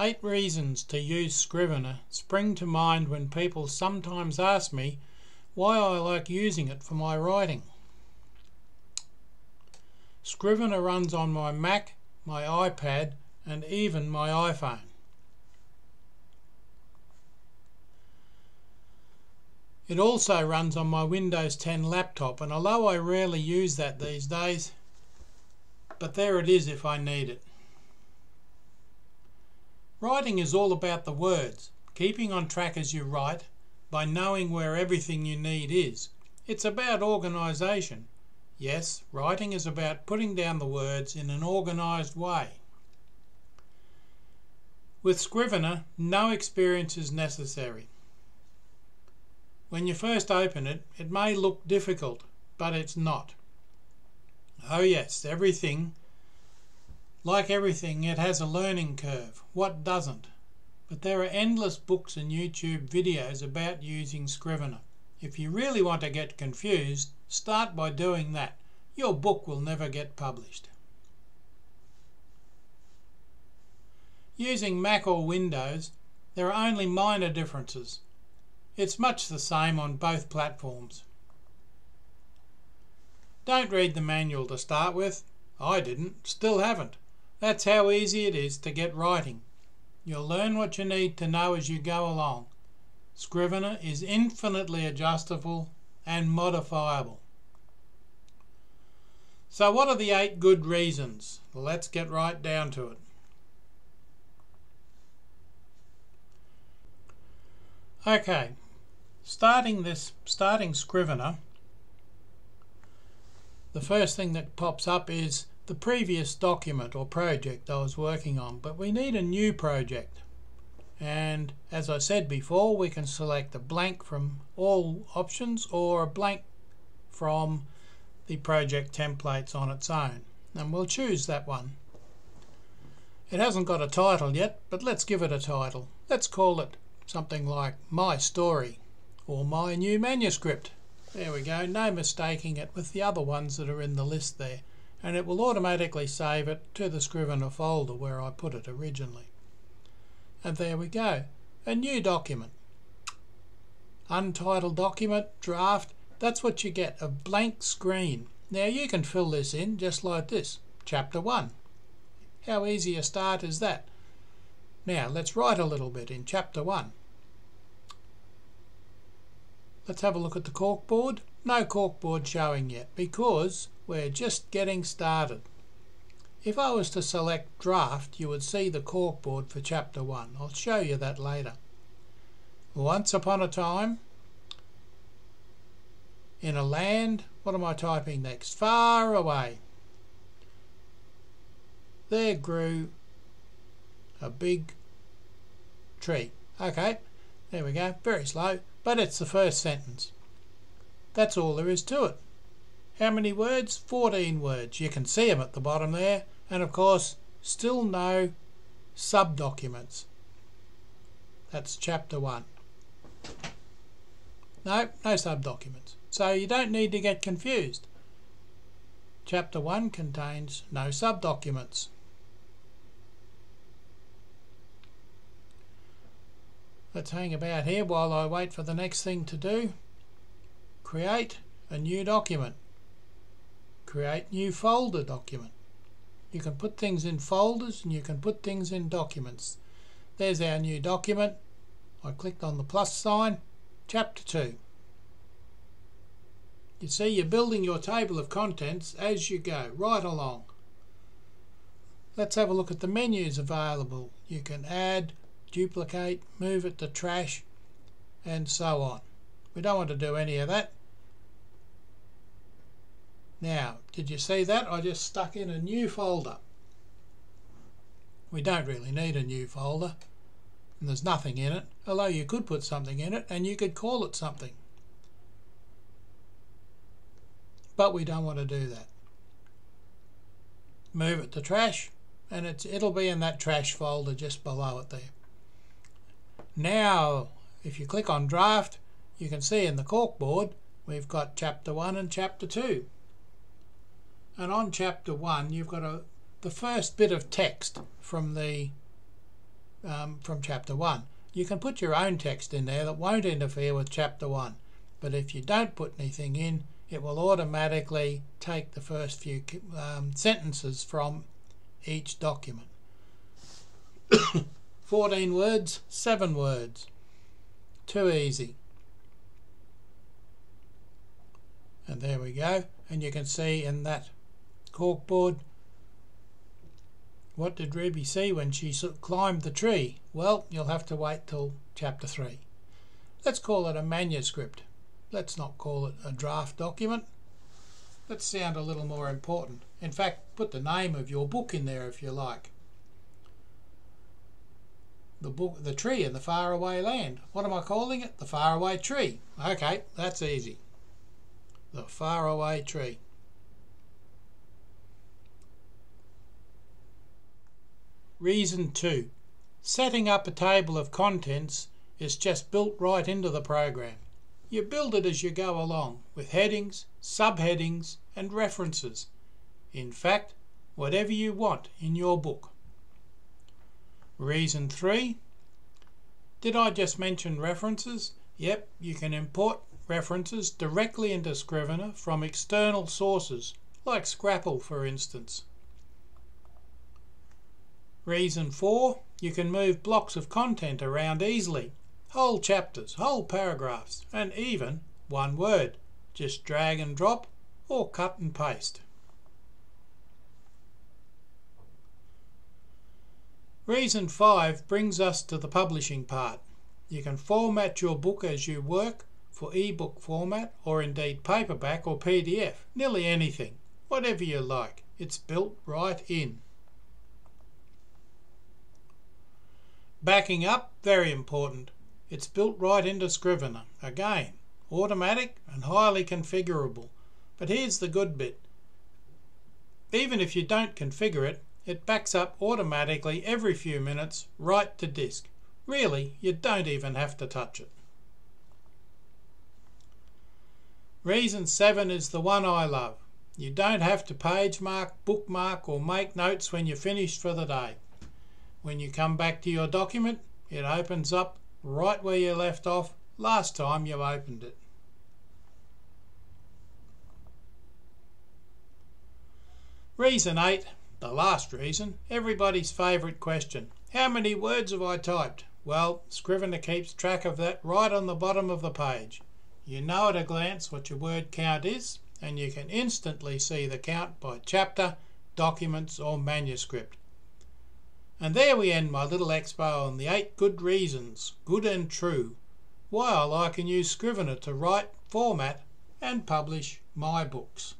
8 reasons to use Scrivener spring to mind when people sometimes ask me why I like using it for my writing. Scrivener runs on my Mac, my iPad, and even my iPhone. It also runs on my Windows 10 laptop, and although I rarely use that these days, but there it is if I need it. Writing is all about the words, keeping on track as you write by knowing where everything you need is. It's about organisation. Yes, writing is about putting down the words in an organised way. With Scrivener, no experience is necessary. When you first open it, it may look difficult, but it's not. Oh yes, like everything, it has a learning curve. What doesn't? But there are endless books and YouTube videos about using Scrivener. If you really want to get confused, start by doing that. Your book will never get published. Using Mac or Windows, there are only minor differences. It's much the same on both platforms. Don't read the manual to start with. I didn't, still haven't. That's how easy it is to get writing. You'll learn what you need to know as you go along. Scrivener is infinitely adjustable and modifiable. So what are the 8 good reasons? Well, let's get right down to it. Okay, starting Scrivener, the first thing that pops up is the previous document or project I was working on, but we need a new project. And as I said before, we can select a blank from all options or a blank from the project templates on its own, and we'll choose that one. It hasn't got a title yet, but let's give it a title. Let's call it something like My Story or My New Manuscript. There we go, no mistaking it with the other ones that are in the list there. And it will automatically save it to the Scrivener folder where I put it originally. And there we go, a new document. Untitled document, draft, that's what you get, a blank screen. Now you can fill this in just like this, Chapter 1. How easy a start is that? Now let's write a little bit in Chapter 1. Let's have a look at the corkboard. No corkboard showing yet because we're just getting started. If I was to select draft, you would see the corkboard for Chapter 1. I'll show you that later. Once upon a time, in a land, what am I typing next? Far away. There grew a big tree. Okay, there we go. Very slow, but it's the first sentence. That's all there is to it. How many words? 14 words. You can see them at the bottom there, and of course still no sub-documents. That's Chapter 1. No sub-documents. So you don't need to get confused. Chapter 1 contains no sub-documents. Let's hang about here while I wait for the next thing to do. Create a new document. Create new folder document. You can put things in folders and you can put things in documents. There's our new document. I clicked on the plus sign. Chapter 2. You see, you're building your table of contents as you go, right along. Let's have a look at the menus available. You can add, duplicate, move it to trash, and so on. We don't want to do any of that. Now, did you see that? I just stuck in a new folder. We don't really need a new folder, and there's nothing in it, although you could put something in it and you could call it something. But we don't want to do that. Move it to trash, and it'll be in that trash folder just below it there. Now, if you click on draft, you can see in the corkboard we've got Chapter 1 and Chapter 2. And on Chapter 1 you've got the first bit of text from the from chapter 1. You can put your own text in there that won't interfere with chapter 1, but if you don't put anything in, it will automatically take the first few sentences from each document. 14 words, 7 words. Too easy. And there we go. And you can see in that corkboard, what did Ruby see when she climbed the tree? Well, you'll have to wait till chapter 3. Let's call it a manuscript. Let's not call it a draft document. Let's sound a little more important. In fact, put the name of your book in there if you like. The book, The Tree in the Faraway Land. What am I calling it? The Faraway Tree. Okay, that's easy. The Faraway Tree. Reason 2. Setting up a table of contents is just built right into the program. You build it as you go along, with headings, subheadings and references. In fact, whatever you want in your book. Reason 3. Did I just mention references? Yep, you can import references directly into Scrivener from external sources, like Scrapple for instance. Reason 4, you can move blocks of content around easily. Whole chapters, whole paragraphs, and even one word. Just drag and drop or cut and paste. Reason 5 brings us to the publishing part. You can format your book as you work for ebook format or indeed paperback or PDF, nearly anything, whatever you like. It's built right in. Backing up, very important. It's built right into Scrivener. Again, automatic and highly configurable. But here's the good bit. Even if you don't configure it, it backs up automatically every few minutes right to disk. Really, you don't even have to touch it. Reason 7 is the one I love. You don't have to page mark, bookmark or make notes when you're finished for the day. When you come back to your document, it opens up right where you left off last time you opened it. Reason 8, the last reason, everybody's favourite question. How many words have I typed? Well, Scrivener keeps track of that right on the bottom of the page. You know at a glance what your word count is, and you can instantly see the count by chapter, documents or manuscript. And there we end my little expo on the 8 good reasons, good and true, why I like and use Scrivener to write, format and publish my books.